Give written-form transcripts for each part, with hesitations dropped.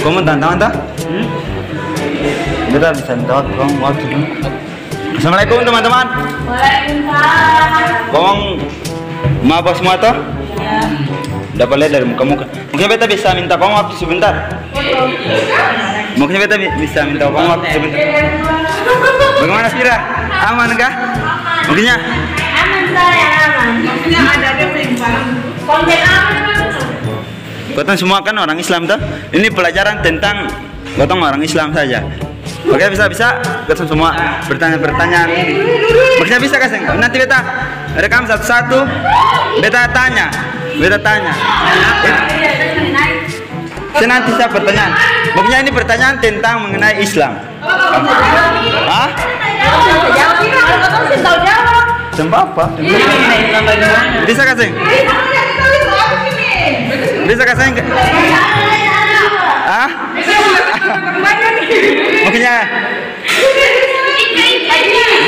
Kamu tantangan tak? Kita bisa menjawab kamu waktu itu. Assalamualaikum teman-teman. Waalaikumsalam. Kamu maaf semua toh? Iya. Dapat lihat dari muka-muka. Mungkin beta bisa minta kamu waktu sebentar. Mungkin beta bisa minta kamu waktu sebentar. Bagaimana Kira? Aman kah? Mungkinnya? Aman saya aman. Mungkinnya ada kesimpulan. Konten aman. Kalian semua kan orang Islam tuh. Ini pelajaran tentang gotong orang Islam saja. Oke, bisa kalian semua bertanya-bertanya. Maksudnya bisa kasih. Nanti beta rekam satu-satu. Beta tanya. Nanti saya pertanyaan. Maksudnya ini pertanyaan tentang mengenai Islam. Hah? Jawab apa? Bisa kasih. Bisa kasih enggak? Hah? Makanya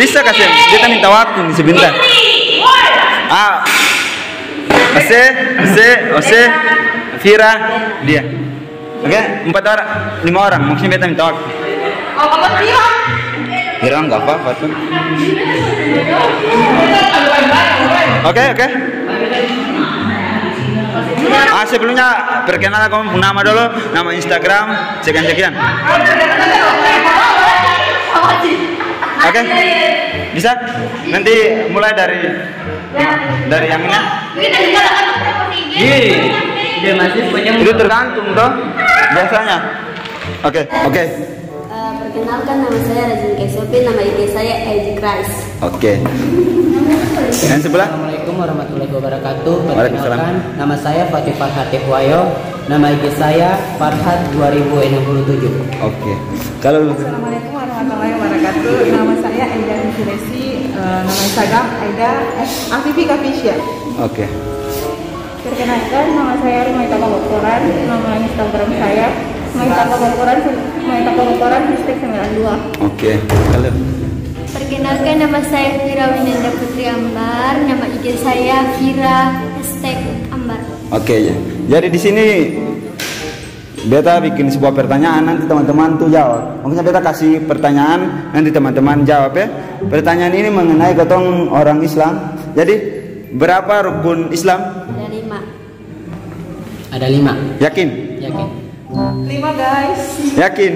bisa kasih. Kita minta waktu nih sebentar. Ah. Ose, Kira, dia. Oke, 4 orang, 5 orang. Maksudnya kita minta waktu. Kira enggak apa-apa tuh. Oke. Sebelumnya perkenalan kamu nama dulu, nama Instagram, sekian. Oke. Bisa? Nanti mulai dari yang mana? Iya. Itu tergantung toh biasanya. Oke. Perkenalkan nama saya Rajin Kesopi, nama IG saya Eji Christ. Oke. Dan sebelah. Assalamualaikum warahmatullahi wabarakatuh. Perkenalkan, nama saya Fatih Farhat Yehwayo, nama IG saya Farhat2067. Oke. Kalau Assalamualaikum warahmatullahi wabarakatuh. Nama saya Aida Insilesi, nama Instagram Aida @afifikafisya. Oke. Perkenalkan, nama saya Rumaita Kokoran, nama Instagram saya Rumaita Kokoran #92. Oke. Kalau perkenalkan, nama saya Kira Winanda Putri Ambar, nama IG saya Kira #Ambar. Oke. Jadi di sini beta bikin sebuah pertanyaan, nanti teman-teman tuh jawab. Maksudnya beta kasih pertanyaan, nanti teman-teman jawab ya. Pertanyaan ini mengenai gotong orang Islam. Jadi berapa rukun Islam? Ada 5. Yakin? 5 guys. Yakin?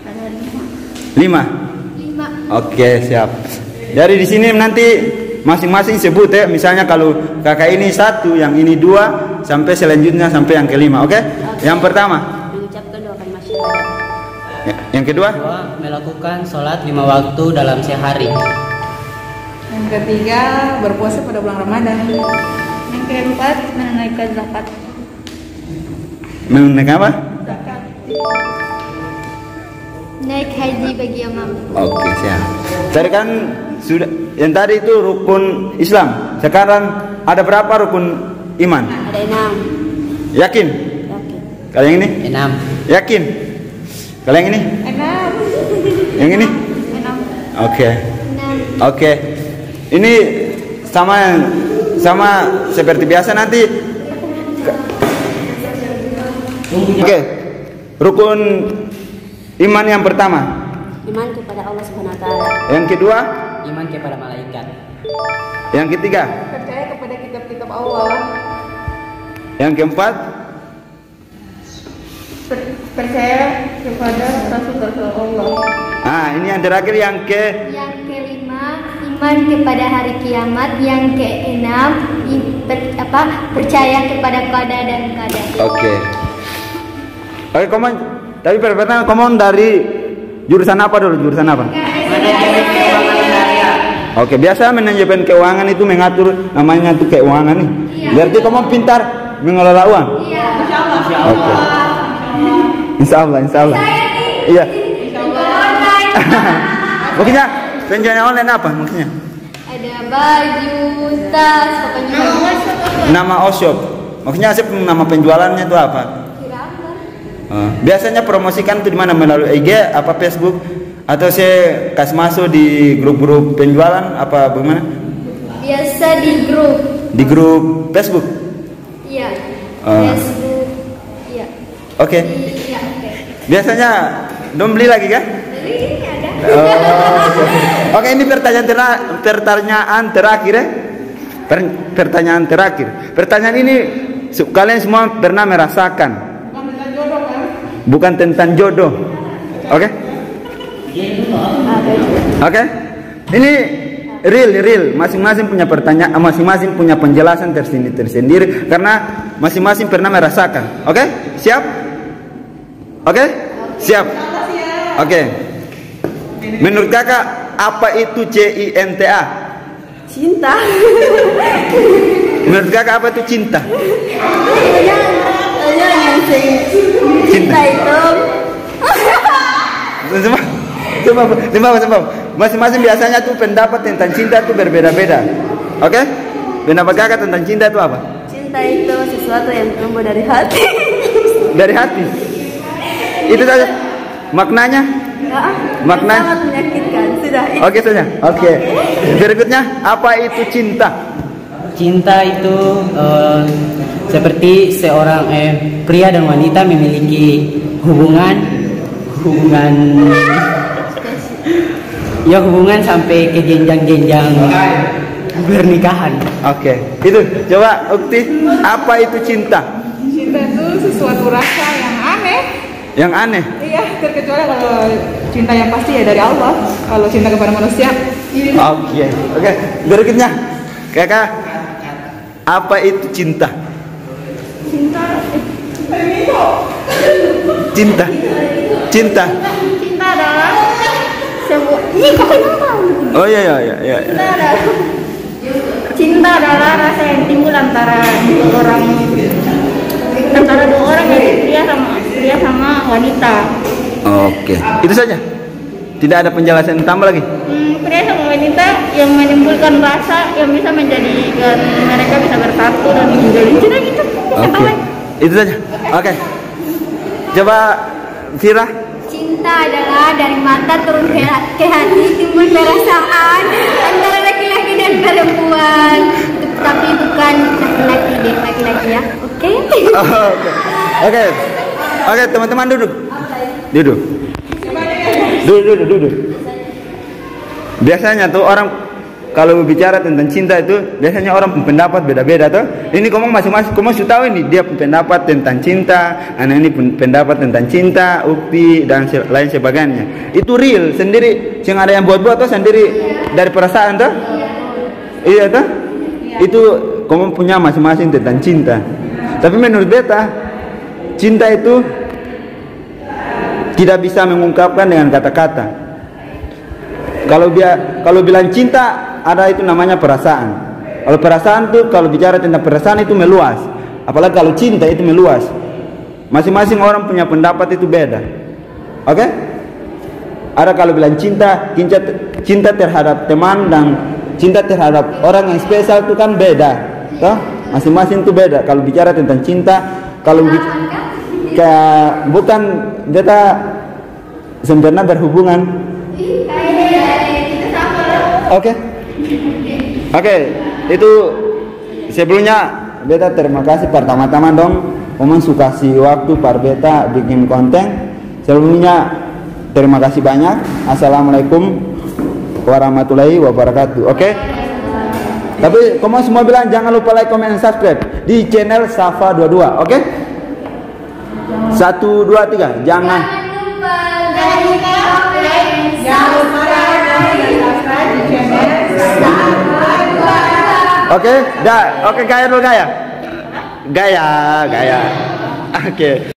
Ada 5. 5. Oke, siap. Jadi di sini nanti masing-masing sebut ya. Misalnya kalau kakak ini 1, yang ini 2, sampai selanjutnya sampai yang ke-5. Oke? Yang pertama. Mengucapkan doa kalimat syahadat. Yang kedua. Melakukan sholat 5 waktu dalam sehari. Yang ketiga, berpuasa pada bulan Ramadan. Yang keempat, menunaikan zakat. Menunaikan apa? Zakat. Naik haji bagi yang mampu. Oke, siap. Tadi kan sudah, yang tadi itu rukun Islam. Sekarang ada berapa rukun iman? Ada 6. Yakin? Kalau yang ini? 6. Yakin? Kalau yang ini? 6. Yang ini? 6. Oke. Ini sama seperti biasa nanti. Oke. Rukun iman yang pertama, iman kepada Allah SWT. Yang kedua, iman kepada malaikat. Yang ketiga, percaya kepada kitab-kitab Allah. Yang keempat, percaya kepada rasul-rasul Allah. Nah, ini yang terakhir, yang kelima, iman kepada hari kiamat. Yang keenam, percaya kepada qada dan qadar. Oke, komen. Tapi pertanyaan, kamu dari jurusan apa dulu? Oke, biasa manajemen keuangan itu mengatur, namanya itu keuangan nih. Berarti kamu pintar mengelola uang. Iya. Oke. Insya Allah. Iya. Maksudnya penjualan online apa maksudnya? Ada baju, tas, pokoknya. Nama Oshop. Maksudnya nama penjualannya itu apa? Biasanya promosikan itu di mana, melalui IG apa Facebook, atau saya kasih masuk di grup-grup penjualan apa bagaimana? Biasa di grup Facebook. Iya. Facebook. Iya. Oke. Biasanya dom beli lagi kan? Beli, ada. Oh. Oke, ini pertanyaan terakhir ya. Pertanyaan terakhir. Pertanyaan ini kalian semua pernah merasakan. Bukan tentang jodoh kan? Bukan tentang jodoh. Oke? Oke? Ini real. Masing-masing punya pertanyaan, masing-masing punya penjelasan tersendiri karena masing-masing pernah merasakan. Oke? Siap? Oke? Siap. Oke. Menurut kakak, apa itu CINTA? Cinta. Menurut kakak apa itu cinta? Cinta itu. Coba. Masing-masing biasanya tuh pendapat tentang cinta tuh berbeda-beda. Oke? Pendapat kakak tentang cinta itu apa? Cinta itu sesuatu yang tumbuh dari hati. Dari hati. Itu saja. Maknanya? Maknanya sangat menyakitkan. Sudah. Oke saja. Oke. Berikutnya, apa itu cinta? Cinta itu seperti seorang pria dan wanita memiliki hubungan sampai ke jenjang-jenjang pernikahan. Oke. Itu coba Ukti, apa itu cinta? Cinta itu sesuatu rasa yang aneh. Yang aneh. Iya, terkecuali kalau cinta yang pasti ya dari Allah. Kalau cinta kepada manusia. Oke. Berikutnya, kakak, apa itu cinta? Cinta adalah sebuah. Oh iya. Cinta adalah rasa yang timbul antara dua orang dari pria sama wanita. Oke. Itu saja. Tidak ada penjelasan tambah lagi. Pria sama wanita yang menimbulkan rasa yang bisa menjadikan mereka bisa bersatu dan menjalin cinta gitu. Oke. Itu saja. Oke. Coba Fira. Cinta adalah dari mata turun ke hati timbul perasaan antara laki-laki dan perempuan. Tapi bukan laki-laki dan laki-laki ya. Oke. Oke. Oke, teman-teman duduk. Duduk. Biasanya tuh orang kalau bicara tentang cinta itu biasanya orang pendapat beda-beda tuh. Ini ngomong masing-masing, kamu sudah tahu ini dia pendapat tentang cinta, anak ini pendapat tentang cinta, Ukti dan lain sebagainya. Itu real sendiri, yang ada yang buat-buat tuh sendiri dari perasaan tuh. Iya tuh. Itu kamu punya masing-masing tentang cinta. Tapi menurut beta, cinta itu tidak bisa mengungkapkan dengan kata-kata. Kalau bilang cinta ada itu namanya perasaan. Kalau perasaan tuh kalau bicara tentang perasaan itu meluas. Apalagi kalau cinta itu meluas. Masing-masing orang punya pendapat itu beda. Oke? Ada kalau bilang cinta terhadap teman dan cinta terhadap orang yang spesial itu kan beda. Toh? Masing-masing itu beda. Kalau bicara tentang cinta, kalau bukan beta sempurna berhubungan. Oke. Itu sebelumnya beta terima kasih pertama-tama dong Oman suka kasih waktu par beta bikin konten. Sebelumnya terima kasih banyak. Assalamualaikum warahmatullahi wabarakatuh. Oke. Tapi kamu semua bilang jangan lupa like, comment, subscribe di channel Safa22. Oke? 1, 2, 3. Jangan lupa like. Oke, dah. Oke, gaya dulu gaya. Oke.